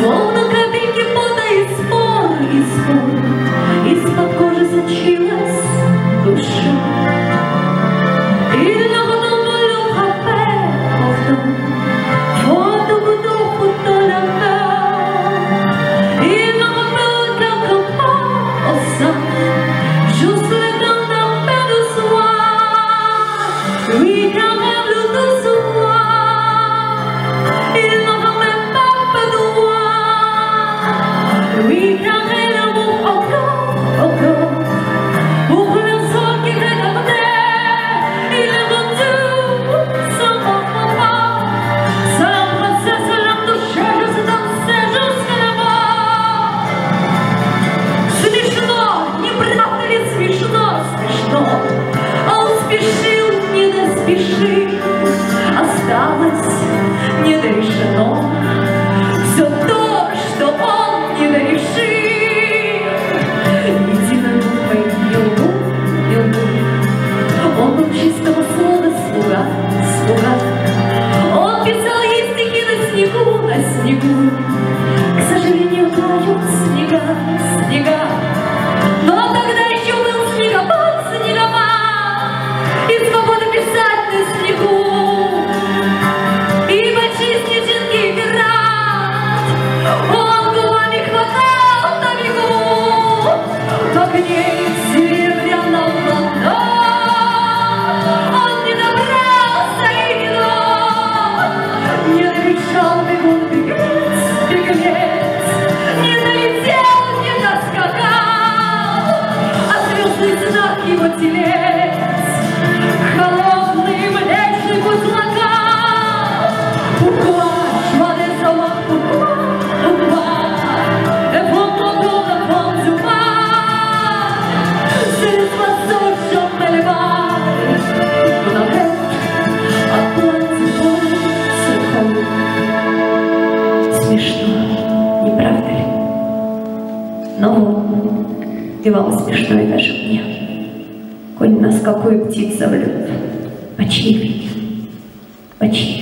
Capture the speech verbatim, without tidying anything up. Словно капельки пота и спор, и спор, из-под кожи сочилась душа. И на волю хапе, повтор, воду бутылку тонага. И на волю капа, оса, жусле там на педу суа. И каме блюду суа. We come in a book of God, of God. Девалось смешно и даже мне. Конь нас какую птица влюб. По чьей вине? По чьей?